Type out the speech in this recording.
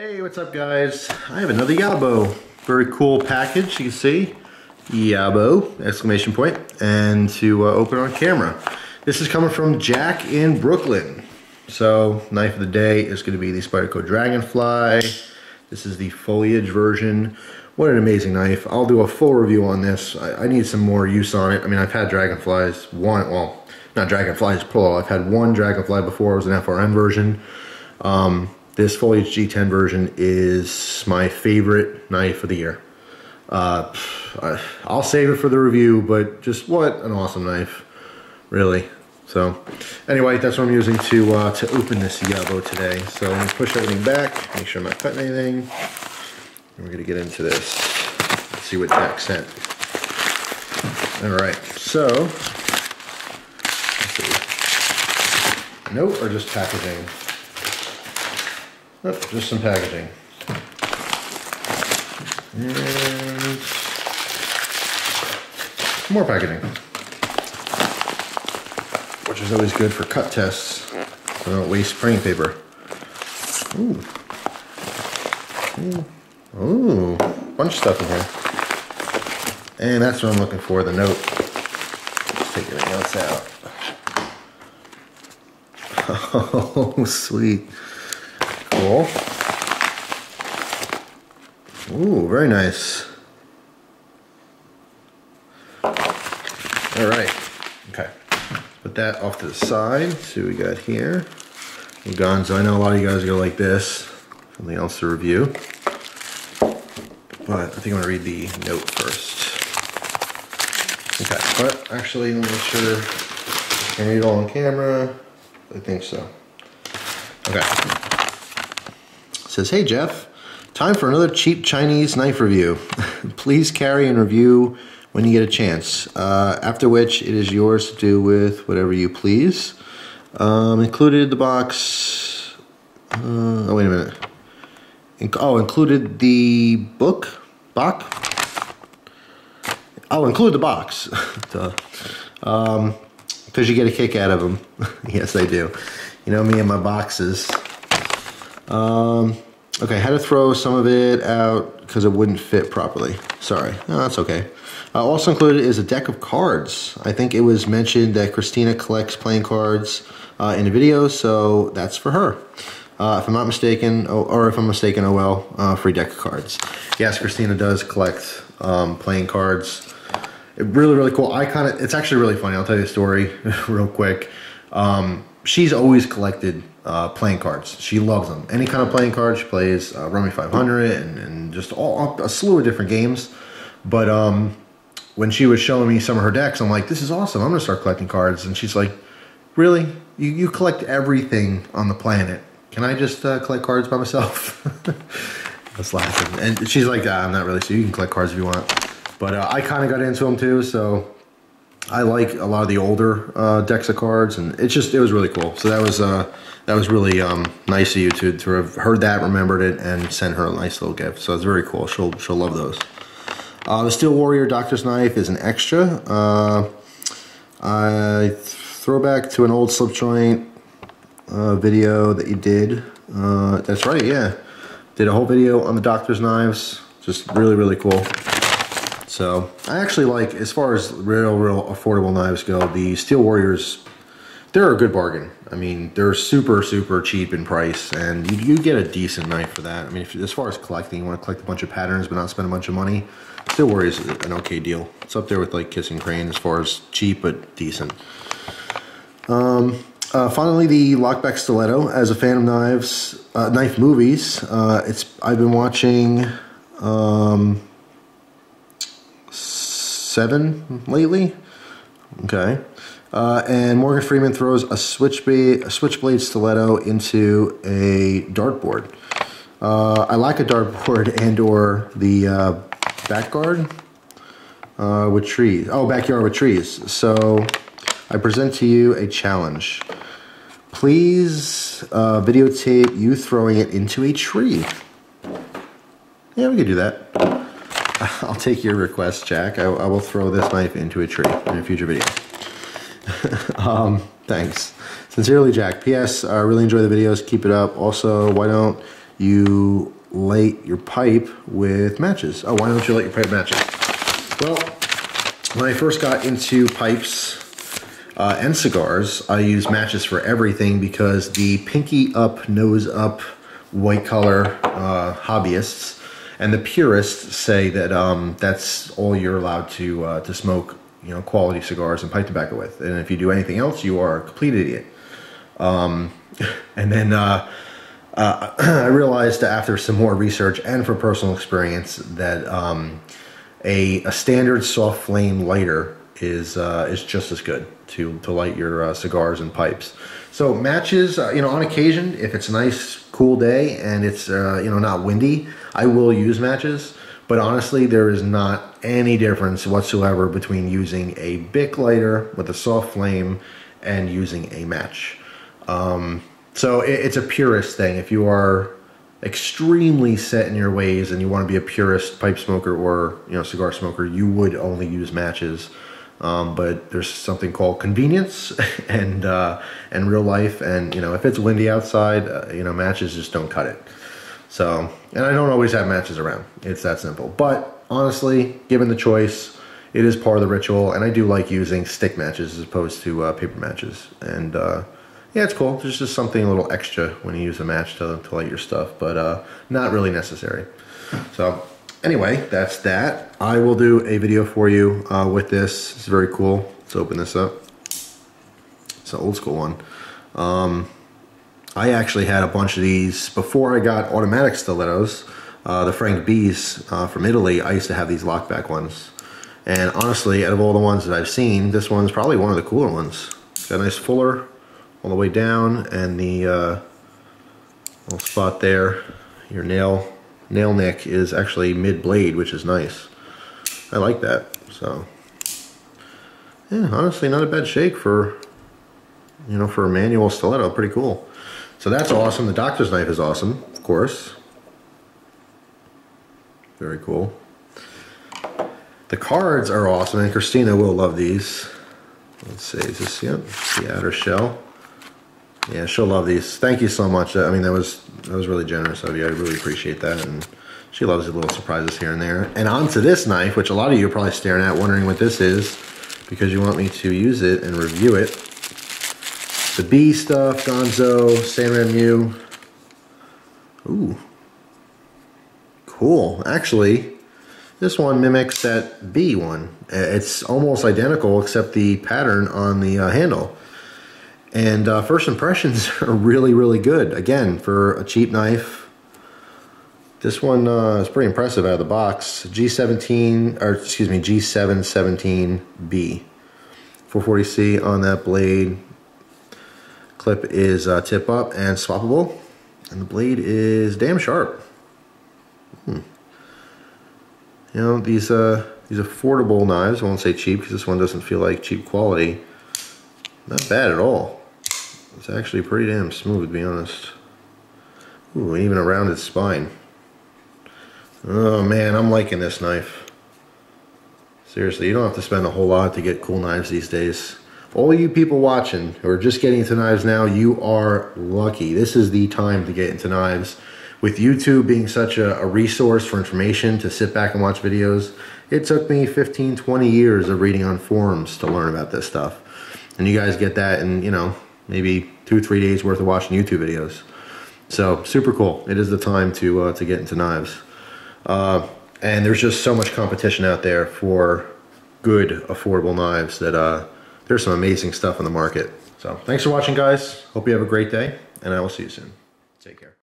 Hey, what's up guys? I have another Yabo. Very cool package, you can see. Yabo, exclamation point, and to open on camera. This is coming from Jack in Brooklyn. So, knife of the day is going to be the Spyderco Dragonfly. This is the foliage version. What an amazing knife. I'll do a full review on this. I need some more use on it. I mean, I've had Dragonflies, I've had one Dragonfly before. It was an FRM version. This Foliage G10 version is my favorite knife of the year. I'll save it for the review, but just what an awesome knife, really. So anyway, that's what I'm using to open this Yabo today. So let me push everything back, make sure I'm not cutting anything. And we're gonna get into this. Let's see what Jack sent. All right, so, let's see. Note or just packaging? Oh, just some packaging. And some more packaging. Which is always good for cut tests. So don't waste printing paper. Ooh. Ooh. Ooh. Bunch of stuff in here. And that's what I'm looking for, the note. Let's take everything else out. Oh, sweet. Cool. Ooh, very nice. All right. Okay. Put that off to the side. See what we got here. Ganzo. I know a lot of you guys are gonna like this. Something else to review. But I think I'm gonna read the note first. Okay. But actually, let me make sure I can read it all on camera. I think so. Okay. Says, hey Jeff, time for another cheap Chinese knife review. Please carry and review when you get a chance. After which, it is yours to do with whatever you please. Included the box. Oh, wait a minute. Included the book? Box? Oh, include the box. Duh. Because you get a kick out of them. Yes, I do. You know me and my boxes. Okay, had to throw some of it out because it wouldn't fit properly. Sorry, no, that's okay. Also included is a deck of cards. I think it was mentioned that Christina collects playing cards in a video, so that's for her. If I'm not mistaken, or if I'm mistaken, oh well, free deck of cards. Yes, Christina does collect playing cards. Really, really cool. It's actually really funny. I'll tell you a story real quick. She's always collected playing cards. She loves them. Any kind of playing card. She plays Rummy 500 and just a slew of different games. But when she was showing me some of her decks, I'm like, this is awesome. I'm going to start collecting cards. And she's like, really? You collect everything on the planet. Can I just collect cards by myself? I was laughing. And she's like, ah, I'm not really sure. You can collect cards if you want. But I kind of got into them too, so... I like a lot of the older decks of cards, and it was really cool. So that was really nice of you to have heard that, remembered it, and sent her a nice little gift. So it's very cool. She'll love those. The Steel Warrior Doctor's Knife is an extra. I throwback to an old slip joint video that you did. That's right, yeah. Did a whole video on the Doctor's Knives. Just really, really cool. So I actually like, as far as real affordable knives go, the Steel Warriors, they're a good bargain. I mean, they're super, super cheap in price, and you get a decent knife for that. I mean, as far as collecting, you want to collect a bunch of patterns but not spend a bunch of money, Steel Warriors is an okay deal. It's up there with like Kissing Crane as far as cheap but decent. Finally, the Lockback Stiletto. As a fan of knife movies, I've been watching... 7 lately, okay. And Morgan Freeman throws a switchblade stiletto into a dartboard. I like a dartboard and/or the backyard with trees. Oh, backyard with trees. So I present to you a challenge. Please videotape you throwing it into a tree. Yeah, we could do that. I'll take your request, Jack. I will throw this knife into a tree in a future video. Thanks. Sincerely, Jack. P.S. I really enjoy the videos. Keep it up. Also, why don't you light your pipe with matches. Oh, why don't you light your pipe with matches? Well, when I first got into pipes and cigars, I used matches for everything because the pinky up, nose up, white collar hobbyists and the purists say that that's all you're allowed to smoke, you know, quality cigars and pipe tobacco with. And if you do anything else, you are a complete idiot. And then I realized after some more research and from personal experience that a standard soft flame lighter is just as good to light your cigars and pipes. So matches, you know, on occasion, if it's a nice cool day and it's you know, not windy, I will use matches. But honestly, there is not any difference whatsoever between using a Bic lighter with a soft flame and using a match. So it's a purist thing. If you are extremely set in your ways and you want to be a purist pipe smoker or, you know, cigar smoker, you would only use matches. But there's something called convenience and real life. And, you know, if it's windy outside, you know, matches just don't cut it. So, and I don't always have matches around. It's that simple. But honestly, given the choice, it is part of the ritual. And I do like using stick matches as opposed to paper matches. And, yeah, it's cool. There's just something a little extra when you use a match to light your stuff, but not really necessary. So anyway, that's that. I will do a video for you with this. It's very cool. Let's open this up. It's an old school one. I actually had a bunch of these before I got automatic stilettos. The Frank B's from Italy, I used to have these Lockback ones. And honestly, out of all the ones that I've seen, this one's probably one of the cooler ones. It's got a nice fuller all the way down, and the little spot there, your nail neck is actually mid-blade, which is nice. I like that. So yeah, honestly, not a bad shake for, you know, for a manual stiletto. Pretty cool. So that's awesome. The doctor's knife is awesome, of course. Very cool. The cards are awesome, and Christina will love these. Let's see, is this, yep, the outer shell. Yeah, she'll love these. Thank you so much. I mean, that was really generous of you. I really appreciate that, and she loves the little surprises here and there. And onto this knife, which a lot of you are probably staring at, wondering what this is, because you want me to use it and review it. The B stuff, Ganzo, San Remue. Ooh, cool. Actually, this one mimics that B one. It's almost identical, except the pattern on the handle. And first impressions are really, really good. Again, for a cheap knife, this one is pretty impressive out of the box. G717B, 440C on that blade. Clip is tip up and swappable, and the blade is damn sharp. You know, these affordable knives. I won't say cheap because this one doesn't feel like cheap quality. Not bad at all. It's actually pretty damn smooth, to be honest. Ooh, even a rounded spine. Oh man, I'm liking this knife. Seriously, you don't have to spend a whole lot to get cool knives these days. All you people watching who are just getting into knives now, you are lucky. This is the time to get into knives. With YouTube being such a resource for information to sit back and watch videos, it took me 15, 20 years of reading on forums to learn about this stuff. And you guys get that in, you know, maybe 2 or 3 days worth of watching YouTube videos. So super cool. It is the time to get into knives. And there's just so much competition out there for good, affordable knives that there's some amazing stuff on the market. So thanks for watching, guys. Hope you have a great day, and I will see you soon. Take care.